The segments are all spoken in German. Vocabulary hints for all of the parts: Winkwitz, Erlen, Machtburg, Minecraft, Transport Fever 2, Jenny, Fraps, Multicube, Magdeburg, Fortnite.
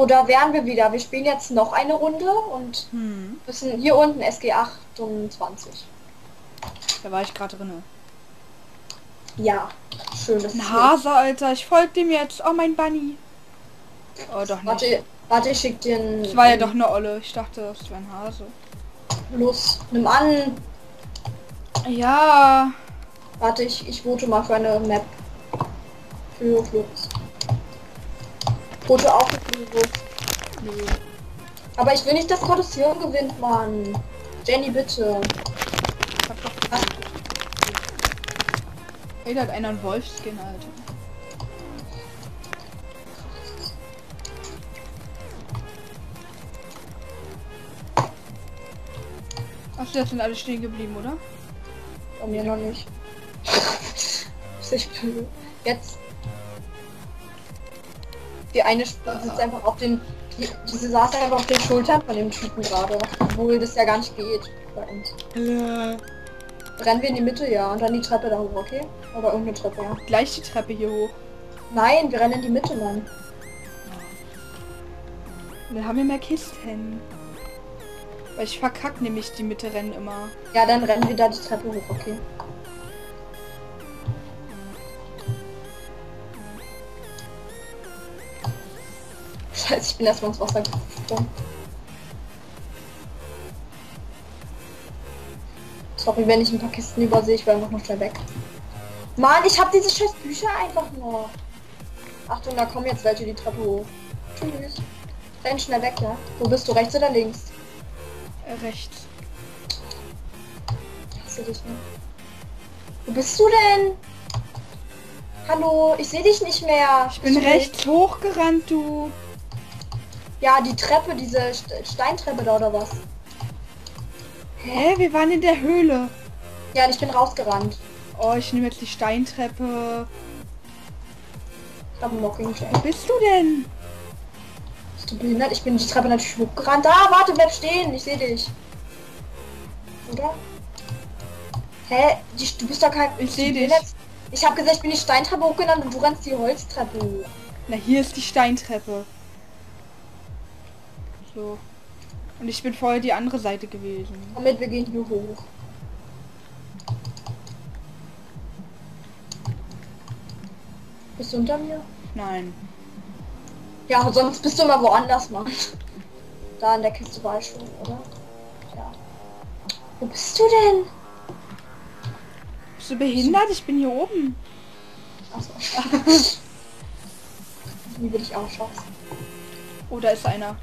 So, da wären wir wieder. Wir spielen jetzt noch eine Runde und müssen hier unten SG 28. Da war ich gerade drinne. Ja, schön. Ein Hase, Alter. Ich folge dem jetzt. Oh, mein Bunny. Oh, doch nicht. Warte, ich schick dir einen... Das war ja doch eine Olle. Ich dachte, das wäre ein Hase. Los, nimm an. Ja. Warte, ich vote mal für eine Map. Für Flux. Vote auch für Flux. Nee. Aber ich will nicht, dass Kodession gewinnt, Mann. Jenny, bitte. Ich hab doch gesagt. Hey, da hat einer einen Wolfskin, Alter. Achso, jetzt sind alle stehen geblieben, oder? Bei mir noch nicht. Ich bin jetzt. Die eine sitzt einfach auf den. Diese saß einfach auf den Schultern von dem Typen gerade. Obwohl das ja gar nicht geht bei uns. Rennen wir in die Mitte, ja. Und dann die Treppe da hoch, okay? Oder irgendeine Treppe, ja. Gleich die Treppe hier hoch. Nein, wir rennen in die Mitte, Mann. Wir haben ja mehr Kisten. Weil ich verkacke nämlich die Mitte rennen immer. Ja, dann rennen wir da die Treppe hoch, okay. Scheiße, ich bin erstmal ins Wasser gesprungen. Sorry, wenn ich ein paar Kisten übersehe, ich werde einfach noch schnell weg. Mann, ich habe diese scheiß Bücher einfach nur. Achtung, da kommen jetzt welche die Treppe hoch. Tschüss. Renn schnell weg, ja? Wo bist du, rechts oder links? Rechts. Ich seh dich nicht. Wo bist du denn? Hallo, ich sehe dich nicht mehr. Ich bin rechts hochgerannt, du. Ja, die Treppe, diese Steintreppe da oder was? Hä? Wir waren in der Höhle. Ja, ich bin rausgerannt. Oh, ich nehme jetzt die Steintreppe. Ich hab einen Mockingjay. Wo bist du denn? Behindert, ich bin die Treppe natürlich hochgerannt. Ah, warte, bleib stehen, ich sehe dich. Oder? Hä? Du bist doch kein... Ich sehe dich. Ich habe gesagt, ich bin die Steintreppe hochgerannt und du rennst die Holztreppe hoch. Na, hier ist die Steintreppe. So. Und ich bin vorher die andere Seite gewesen. Damit wir gehen hier hoch. Bist du unter mir? Nein. Ja, sonst bist du mal woanders, Mann. Da in der Kiste war ich schon, oder? Ja. Wo bist du denn? Bist du behindert? Ich bin hier oben. Achso. Wie will ich auch schaffen? Oh, da ist einer.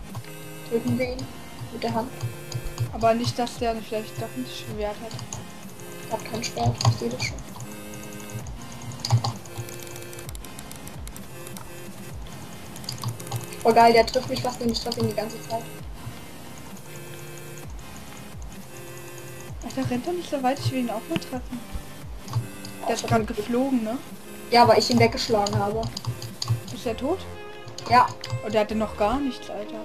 Töten wir ihn mit der Hand. Aber nicht, dass der vielleicht doch nicht Schwert hat. Ich hab kein Schwert, ich sehe das schon. Oh geil, der trifft mich fast in die Straße die ganze Zeit. Ach, der rennt doch nicht so weit, ich will ihn auch mal treffen. Der ist gerade geflogen, ne? Ja, weil ich ihn weggeschlagen habe. Ist er tot? Ja. Oh, der hatte noch gar nichts, Alter.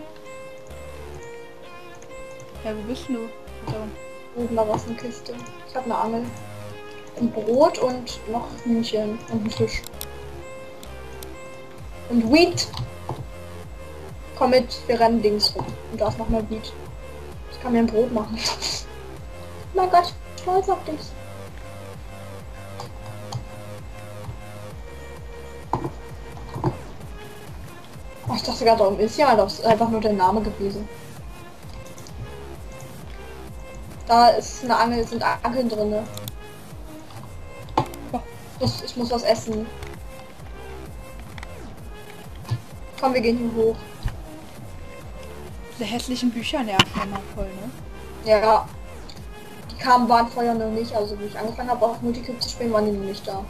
Ja, wo bist du? Oben, da war es eine Kiste. Ich habe eine Angel. Ein Brot und noch Hühnchen und einen Fisch. Und Wheat. Komm mit, wir rennen links rum. Und da ist noch mal Beat. Ich kann mir ein Brot machen. Oh mein Gott, stolz auf dich. Oh, ich dachte gerade, darum ist ja das ist einfach nur der Name gewesen. Da ist eine Angel, sind Angeln drin. Oh, ich muss was essen. Komm, wir gehen hier hoch. Diese hässlichen Bücher nerven immer voll, ne? Ja. Die waren vorher noch nicht, also wie ich angefangen habe auf Multicube zu spielen, waren die noch nicht da.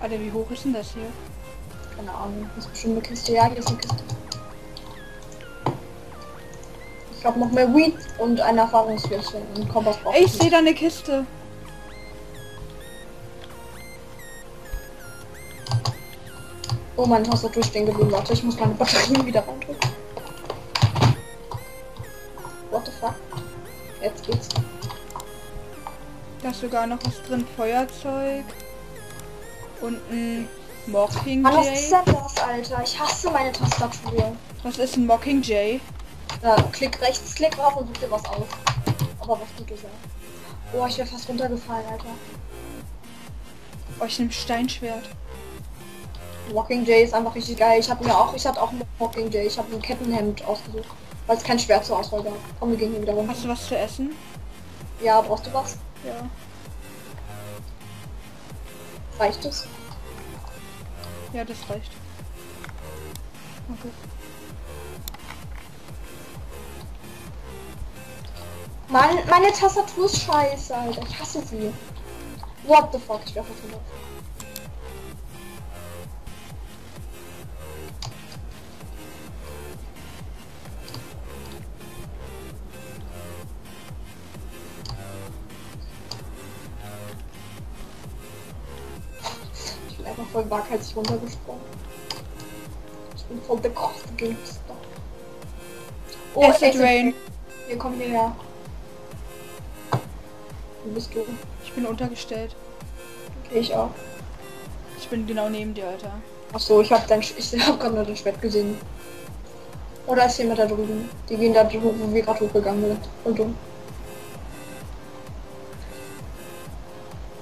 Alter, wie hoch ist denn das hier? Keine Ahnung, das ist bestimmt eine Kiste. Ja, hier ist eine Kiste. Ich glaube noch mehr Weed und ein Erfahrungsfläche und Kompass braucht. Ich sehe da eine Kiste. Oh, meine Tastatur stehen geblieben, warte, ich muss meine Batterien wieder reindrücken. What the fuck? Jetzt geht's. Da ist sogar noch was drin. Feuerzeug. Und ein Mockingjay. Mann, was ist denn das, Alter? Ich hasse meine Tastatur. Was ist ein Mockingjay? Ja, klick rechts, klick drauf und such dir was aus. Aber was Gutes sein. Oh, ich wäre fast runtergefallen, Alter. Oh, ich nehm Steinschwert. Mockingjay ist einfach richtig geil. Ich hatte auch einen Mockingjay. Ich habe ein Kettenhemd ausgesucht, weil es kein Schwert zur Auswahl gab. Komm, wir gehen hier wieder runter. Hast du was zu essen? Ja, brauchst du was? Ja. Reicht es? Ja, das reicht. Okay. Meine Tastatur ist scheiße, Alter. Ich hasse sie. What the fuck? Ich werfe das wieder. Ich bin einfach voll waghalsig runtergesprungen. Ich bin voll bekocht gegen das Dach. Oh, Acid Rain. Hier, komm hierher. Wo bist du? Ich bin untergestellt. Okay, ich auch. Ich bin genau neben dir, Alter. Ach so, ich hab gerade nur das Schwert gesehen. Oder ist jemand da drüben? Die gehen da drüben, wo wir gerade hochgegangen sind. Und dumm.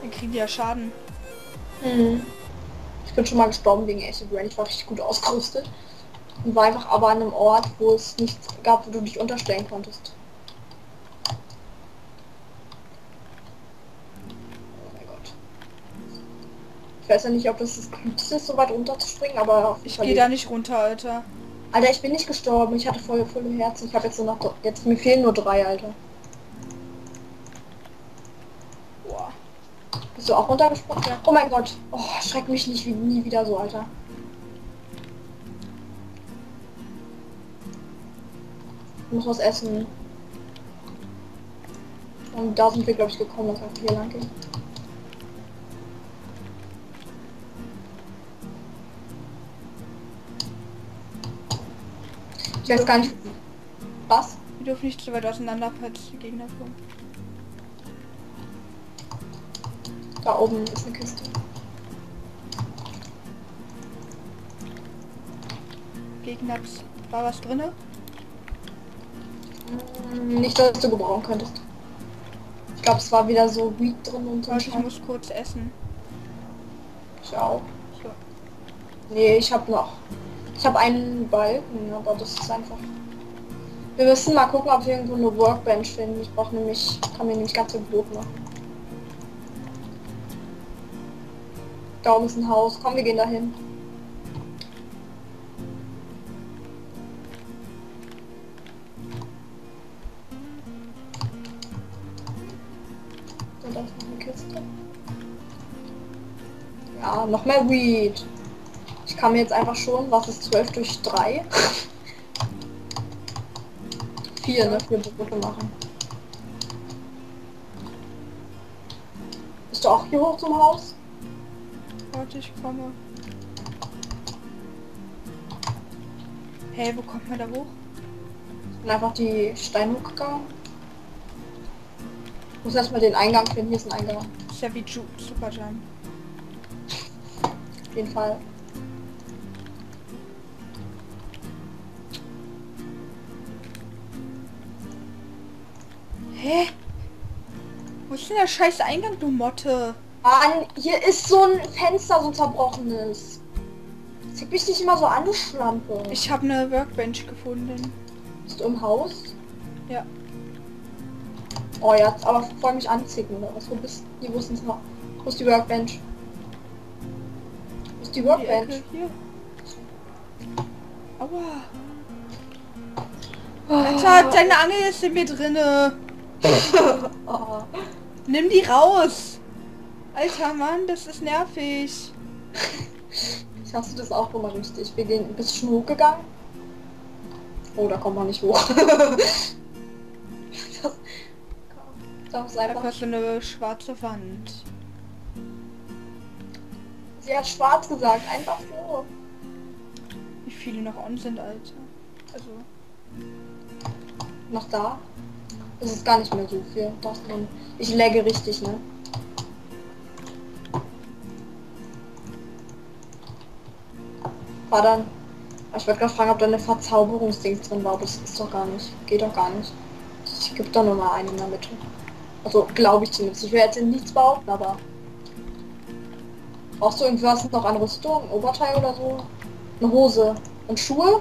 Dann kriegen die ja Schaden. Mhm. Ich bin schon mal gestorben wegen Acid Rain. Ich war richtig gut ausgerüstet. Und war einfach aber an einem Ort, wo es nichts gab, wo du dich unterstellen konntest. Ich weiß ja nicht, ob das das Klügste ist, so weit runterzuspringen, aber... Ich gehe da nicht runter, Alter. Alter, ich bin nicht gestorben. Ich hatte voll im Herzen. Ich habe jetzt nur noch... Jetzt, mir fehlen nur 3, Alter. Boah. Bist du auch runtergesprungen? Ja. Oh mein Gott. Oh, schreck mich nicht nie wieder so, Alter. Ich muss was essen. Und da sind wir, glaube ich, gekommen, dass wir hier lang gehen. Ich weiß gar nicht. Was? Wir dürfen nicht so weit auseinander, falls die Gegner kommen. Da oben ist eine Kiste. Gegner, war was drinne? Nicht, dass du gebrauchen könntest. Ich glaube, es war wieder so Weed drin und so. Ich muss kurz essen. Ich auch. Nee, ich habe noch. Ich habe einen Balken, aber das ist einfach... Wir müssen mal gucken, ob wir irgendwo eine Workbench finden. Ich brauche nämlich... kann mir nämlich ganz viel Blut machen. Da oben ist ein Haus. Komm, wir gehen dahin. Da ist noch eine Kiste. Ja, noch mehr Weed. Ich kann mir jetzt einfach schon, was ist 12 durch 3? 4, ne? 4 Brote machen. Bist du auch hier hoch zum Haus? Warte, ich komme. Hey, wo kommt man da hoch? Ich bin einfach die Steine hochgegangen. Ich muss erstmal den Eingang finden. Hier ist ein Eingang. Das ist ja wie Super Jam. Auf jeden Fall. Hä? Wo ist denn der scheiß Eingang, du Motte? Mann, hier ist so ein Fenster, so ein zerbrochenes. Zieh mich nicht immer so an, du Schlampe. Ich habe eine Workbench gefunden. Bist du im Haus? Ja. Oh ja, aber voll mich anzicken, oder was? Wo bist du? Die wussten es noch. Wo ist die Workbench? Wo ist die Workbench? Die Ecke, hier. Aua. Oh. Alter, deine Angel ist in mir drinne. Oh. Nimm die raus! Alter Mann, das ist nervig. Ich hasse das auch immer richtig. Wir gehen ein bisschen hochgegangen. Oh, da kommt man nicht hoch. Das ist einfach so eine schwarze Wand. Sie hat schwarz gesagt, einfach so. Wie viele noch on sind, Alter. Also. Noch da? Das ist gar nicht mehr so viel. Das man, ich lagge richtig, ne? War dann. Ich wollte gerade fragen, ob da eine Verzauberungsding drin war, aber das ist doch gar nicht. Geht doch gar nicht. Es gibt da nur mal einen in der Mitte. Also glaube ich zumindest. Ich will jetzt nichts behaupten, aber... Brauchst du irgendwas noch an Rüstung? Ein Oberteil oder so? Eine Hose? Und Schuhe?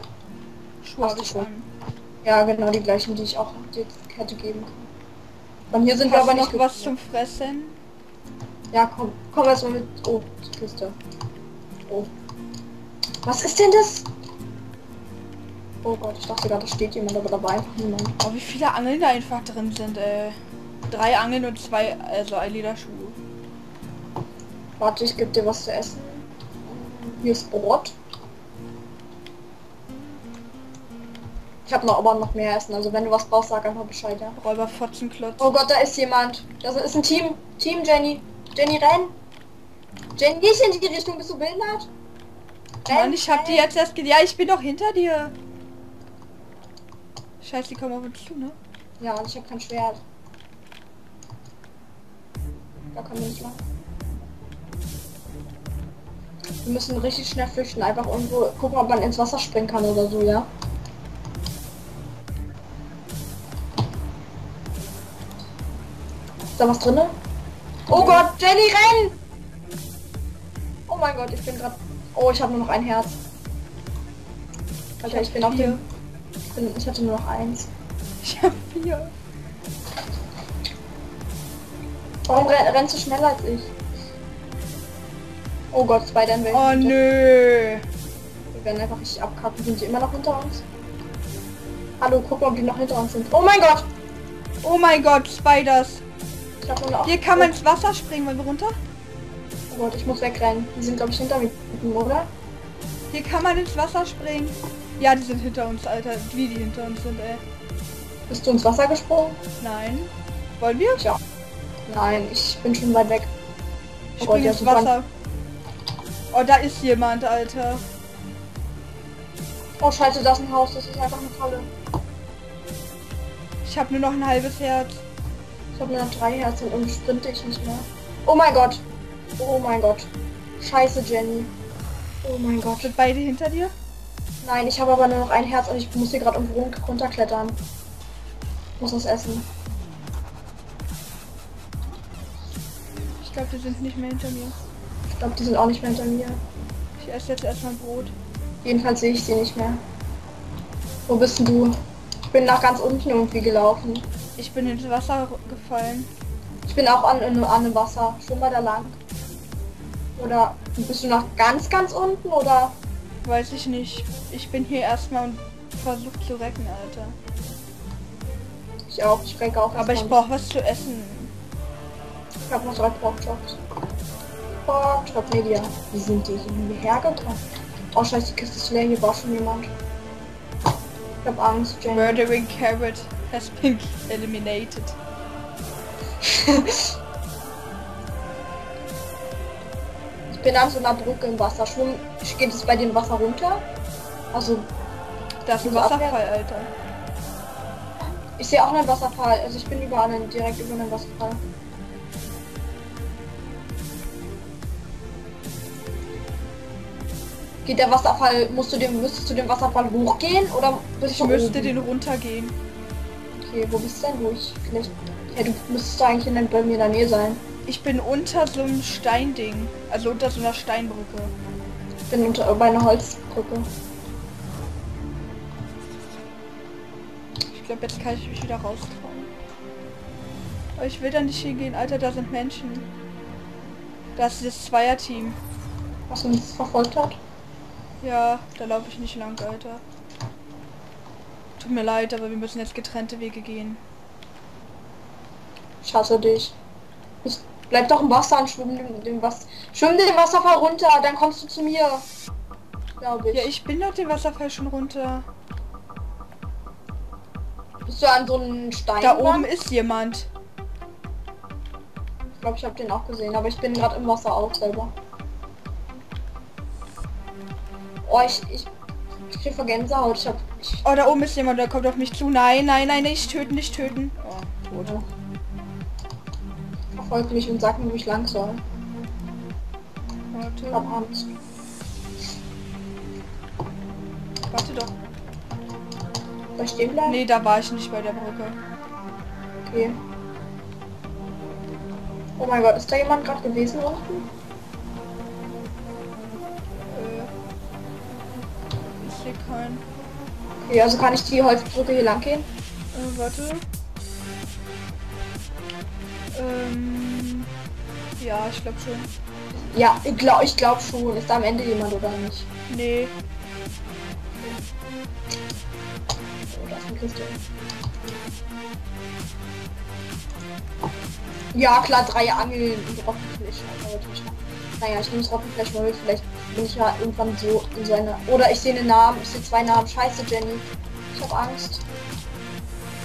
Schuhe hast du schon. Ja, genau, die gleichen, die ich auch hätte geben können. Von hier sind wir aber nicht... Hast du noch was zum Fressen? Ja, komm. Komm erstmal mit... Oh, die Kiste. Oh. Was ist denn das? Oh Gott, ich dachte gerade, da steht jemand, aber dabei einfach niemand. Oh, wie viele Angeln da einfach drin sind, ey. 3 Angeln und 2, also ein Lederschuh. Warte, ich gebe dir was zu essen. Hier ist Brot. Ich habe noch aber noch mehr Essen, also wenn du was brauchst, sag einfach Bescheid, ja. Räuberfotzenklotz. Oh Gott, da ist jemand. Das ist ein Team. Team Jenny. Jenny, renn. Jenny, geh ich in die Richtung, bist du behindert? Mann, ich hab die jetzt erst... Ja, ich bin doch hinter dir. Scheiße, die kommen auf uns zu, ne? Ja, und ich hab kein Schwert. Da kommen wir nicht lang. Wir müssen richtig schnell flüchten. Einfach irgendwo gucken, ob man ins Wasser springen kann oder so, ja? Ist da was drinne? Oh Gott, Jenny, renn! Oh mein Gott, ich bin gerade... Oh, ich habe nur noch ein Herz. Alter, ich bin auf dem... Ich hatte nur noch eins. Ich habe 4. Warum rennst du schneller als ich? Oh Gott, Spider-Man. Oh nö. Wir werden einfach richtig abkacken. Sind die immer noch hinter uns? Hallo, guck mal, ob die noch hinter uns sind. Oh mein Gott! Oh mein Gott, Spiders. Ich hab nur noch... Hier kann man ins Wasser springen, wollen wir runter? Oh Gott, ich muss wegrennen. Die sind, glaube ich, hinter mir, oder? Hier kann man ins Wasser springen. Ja, die sind hinter uns, Alter. Wie die hinter uns sind, ey. Bist du ins Wasser gesprungen? Nein. Wollen wir? Ja. Nein, ich bin schon weit weg. Ich spring ins Wasser. Oh, da ist jemand, Alter. Oh, scheiße, das ist ein Haus. Das ist einfach eine Falle. Ich habe nur noch ein halbes Herz. Ich habe nur noch 3 Herzen und sprinte ich nicht mehr. Oh mein Gott. Oh mein Gott. Scheiße, Jenny. Oh mein Gott. Sind beide hinter dir? Nein, ich habe aber nur noch ein Herz und ich muss hier gerade irgendwo runterklettern. Ich muss das essen. Ich glaube, die sind nicht mehr hinter mir. Ich glaube, die sind auch nicht mehr hinter mir. Ich esse jetzt erstmal Brot. Jedenfalls sehe ich sie nicht mehr. Wo bist denn du? Ich bin nach ganz unten irgendwie gelaufen. Ich bin ins Wasser gefallen. Ich bin auch an dem Wasser. Schon mal da lang. Oder bist du nach ganz unten oder? Weiß ich nicht. Ich bin hier erstmal und versuche zu recken, Alter. Ich auch. Ich recke auch. Aber ich brauche was zu essen. Ich habe noch 3 Porkchops. Hartwigmedia. Wie sind die hierher gekommen? Oh scheiße, die Kiste ist leer. Hier war schon jemand. Ich habe Angst. Jane. Murdering Carrot has been eliminated. Ich bin an so einer Brücke im Wasser. Schwimmen geht es bei dem Wasser runter. Also das ist ein Wasserfall, Alter. Ich sehe auch einen Wasserfall. Also ich bin überall direkt über einen Wasserfall. Geht der Wasserfall? Müsstest du den Wasserfall hochgehen oder bist du? Ich müsste den runtergehen. Okay, wo bist du denn? Vielleicht. Ja, du müsstest eigentlich bei mir in der Nähe sein. Ich bin unter so einem Steinding. Also unter so einer Steinbrücke. Ich bin bei einer Holzbrücke. Ich glaube, jetzt kann ich mich wieder raustrauen. Aber ich will da nicht hingehen, Alter, da sind Menschen. Das ist das Zweierteam. Was uns verfolgt hat? Ja, da laufe ich nicht lang, Alter. Tut mir leid, aber wir müssen jetzt getrennte Wege gehen. Ich hasse dich. Bleib doch im Wasser und schwimm den Wasserfall runter, dann kommst du zu mir. Glaube ich. Ja, ich bin doch den Wasserfall schon runter. Bist du an so einem Stein? Da oben ist jemand. Ich glaube, ich habe den auch gesehen, aber ich bin gerade im Wasser auch selber. Oh, ich krieg vor Gänsehaut. Oh, da oben ist jemand, der kommt auf mich zu. Nein, nein, nein, nicht töten, nicht töten. Oh, tot. Ja. Folgt mich und sagt mir, wo ich lang soll. Warte. Ich hab Angst. Warte doch. Bei stehen bleiben? Nee, da war ich nicht bei der Brücke. Okay. Oh mein Gott, ist da jemand gerade gewesen unten? Ich sehe keinen. Okay, also kann ich die Holzbrücke hier lang gehen? Warte. Ja, ich glaube schon. Ja, ich glaub schon. Ist da am Ende jemand oder nicht? Nee. Oh, da ist eine Kiste. Ja klar, 3 Angeln und Roggenfleisch. Naja, ich nehme das Roggenfleisch mal mit, vielleicht bin ich ja irgendwann so in so einer... Oder ich sehe einen Namen, ich sehe 2 Namen. Scheiße, Jenny. Ich habe Angst.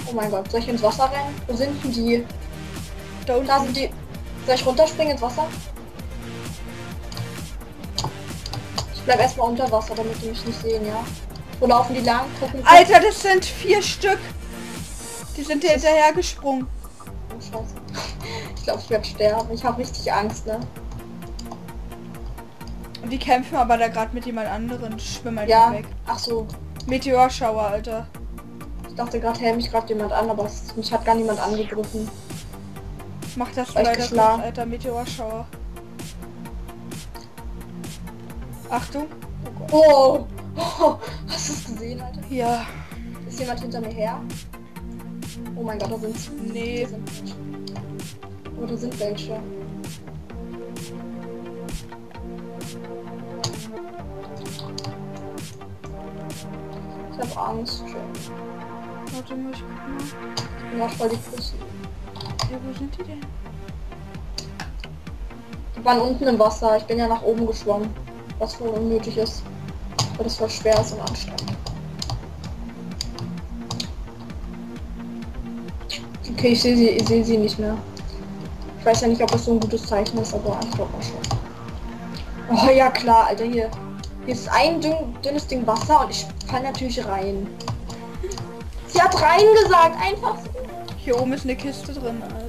Oh mein Gott, soll ich ins Wasser rennen? Wo sind denn die? Da unten. Da sind die... Soll ich runterspringen ins Wasser? Ich bleib erstmal unter Wasser, damit die mich nicht sehen, ja? Wo laufen die lang? Gucken, Alter, das sind 4 Stück! Die sind dir hinterher gesprungen. Oh, scheiße. Ich glaube, ich werde sterben. Ich habe richtig Angst, ne? Die kämpfen aber da gerade mit jemand anderen. Ich schwimme halt ja. Weg. Ach so. Meteorschauer, Alter. Ich dachte gerade, hey, mich greift jemand an, aber mich hat gar niemand angegriffen. Mach das weiter, Alter, Meteorschauer. Achtung. Oh, oh, hast du es gesehen, Alter? Ja. Ist jemand hinter mir her? Oh mein Gott, da sind's. Nee. Da sind welche. Oh, da sind welche. Ich hab Angst. Warte mal, ich guck mal. Ich mach mal die Füße. Ja, wo sind die denn? Die waren unten im Wasser. Ich bin ja nach oben geschwommen. Was wohl unnötig ist. Weil das voll schwer ist und anstrengend. Okay, ich seh sie nicht mehr. Ich weiß ja nicht, ob das so ein gutes Zeichen ist, aber ich glaube schon. Oh ja klar, Alter, hier. Hier ist ein dünnes Ding Wasser und ich fall natürlich rein. Sie hat rein gesagt, einfach so. Hier oben ist eine Kiste drin, Alter.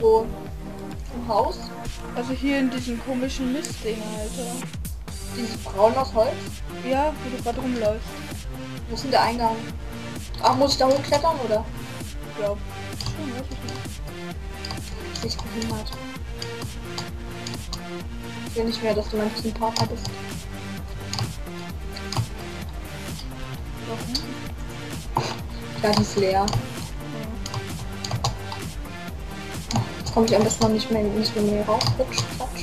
Wo? Im Haus? Also hier in diesem komischen Mistding, Alter. Dieses braun aus Holz? Ja, wo du gerade rumläufst. Wo ist denn der Eingang? Ach, muss ich da hochklettern, oder? Ja. Schon, weiß ich nicht. Ich bin nicht mehr. Ich will nicht mehr, dass du mein bisschen Partner bist. Warum? Ja, die ist leer. Komme ich am besten noch nicht mehr raus. Rutsch, Quatsch.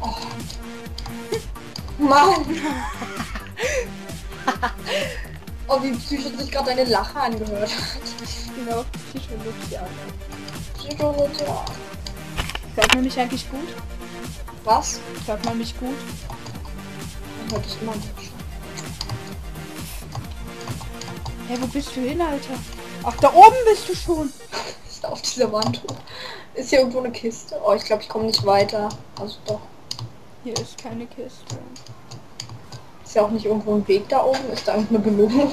Oh. Mann! Oh, wie psychisch sich gerade deine Lache angehört hat. Genau, Psychologial. Psychologial. Hört man mich eigentlich gut? Was? Hört man mich gut? Dann hört ich immer nicht. Hey, wo bist du hin, Alter? Ach, da oben bist du schon. Ist auf dieser Wand. Ist hier irgendwo eine Kiste? Oh, ich glaube, ich komme nicht weiter. Also doch. Hier ist keine Kiste. Ist ja auch nicht irgendwo ein Weg da oben. Ist da irgendeine Belohnung?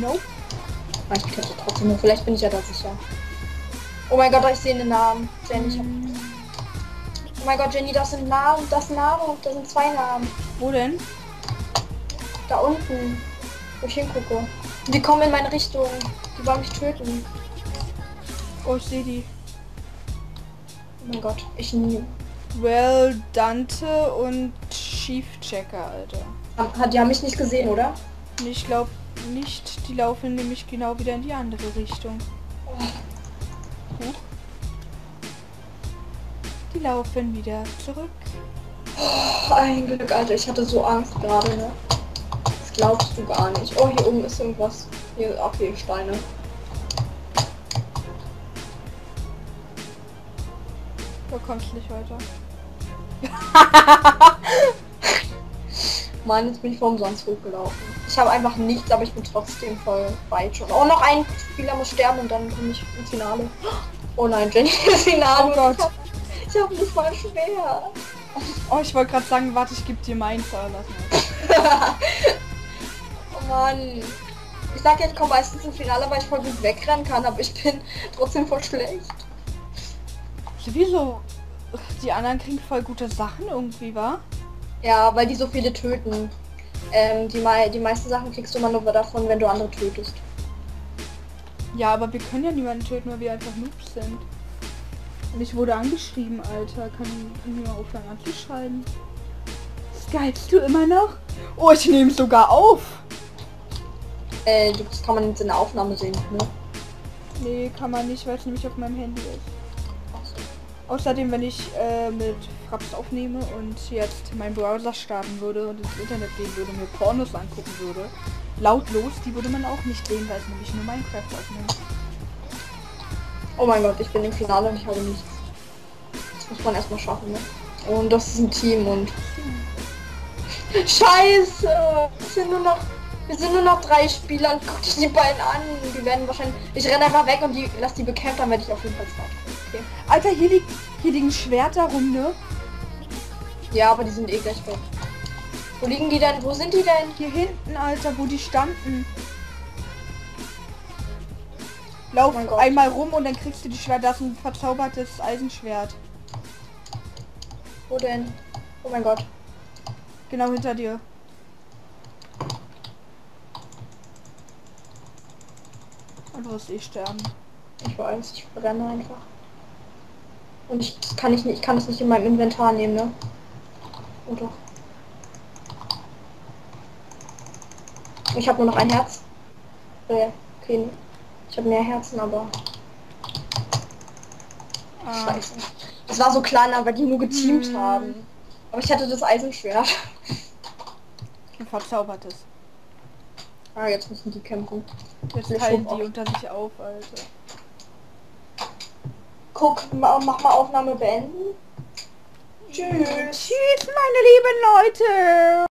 Nope. Ich könnte trotzdem nur. Vielleicht bin ich ja da sicher. Oh mein Gott, ich sehe einen Namen. Jenny, ich hab... Oh mein Gott, Jenny, das sind Namen, das sind 2 Namen. Wo denn? Da unten, wo ich hingucke. Die kommen in meine Richtung, die wollen mich töten. Oh, ich sehe die. Oh mein Gott, ich nie. Well, Dante und Chief Checker, Alter. Die haben mich nicht gesehen, oder? Ich glaube nicht, die laufen nämlich genau wieder in die andere Richtung. Oh. Huh? Die laufen wieder zurück. Oh, ein Glück, Alter. Ich hatte so Angst gerade, ne? Das glaubst du gar nicht. Oh, hier oben ist irgendwas. Hier, okay, Steine. Du kommst nicht weiter. Mann, jetzt bin ich vor umsonst hochgelaufen. Ich habe einfach nichts, aber ich bin trotzdem voll weit schon. Oh, noch ein Spieler muss sterben und dann komme ich ins Finale. Oh nein, Jenny, das Finale. Oh Gott. Ich hab das mal schwer. Oh, ich wollte gerade sagen, warte, ich geb dir meins. Oh Mann. Ich sag ja, ich komme meistens ins Finale, weil ich voll gut wegrennen kann, aber ich bin trotzdem voll schlecht. Sowieso. Die anderen kriegen voll gute Sachen irgendwie, wa? Ja, weil die so viele töten. Die meisten Sachen kriegst du immer nur davon, wenn du andere tötest. Ja, aber wir können ja niemanden töten, weil wir einfach Noobs sind. Und ich wurde angeschrieben, Alter. Kann ich mir mal aufhören anzuschreiben? Skypst du immer noch? Oh, ich nehme sogar auf! Das kann man in der Aufnahme sehen, ne? Nee, kann man nicht, weil es nämlich auf meinem Handy ist. Außerdem, wenn ich mit Fraps aufnehme und jetzt meinen Browser starten würde und ins Internet gehen würde und mir Pornos angucken würde, lautlos, die würde man auch nicht sehen, weil es nämlich nur Minecraft aufnimmt. Oh mein Gott, ich bin im Finale und ich habe nichts. Das muss man erstmal schaffen, ne? Und das ist ein Team und... Scheiße! Wir sind nur noch 3 Spieler und guck dich die beiden an. Die werden wahrscheinlich... Ich renne einfach weg und lass die bekämpfen, dann werde ich auf jeden Fall starten. Okay. Alter, hier liegen Schwerter rum, ne? Ja, aber die sind eh gleich weg. Wo liegen die denn? Wo sind die denn? Hier hinten, Alter, wo die standen. Lauf einmal rum und dann kriegst du die Schwerter. Das ist ein verzaubertes Eisenschwert. Wo denn? Oh mein Gott. Genau hinter dir. Und du wirst eh sterben. Ich weiß, ich brenne einfach. Und ich kann das nicht in meinem Inventar nehmen, ne? Oder? Ich habe nur noch ein Herz. Okay. Ich habe mehr Herzen, aber... Scheiße. Das war so klein, aber die nur geteamt haben. Aber ich hatte das Eisenschwert. Ein verzaubertes. Ah, jetzt müssen die kämpfen. Jetzt halten die unter sich auf, Alter. Guck, mach mal Aufnahme beenden. Tschüss. Tschüss, meine lieben Leute.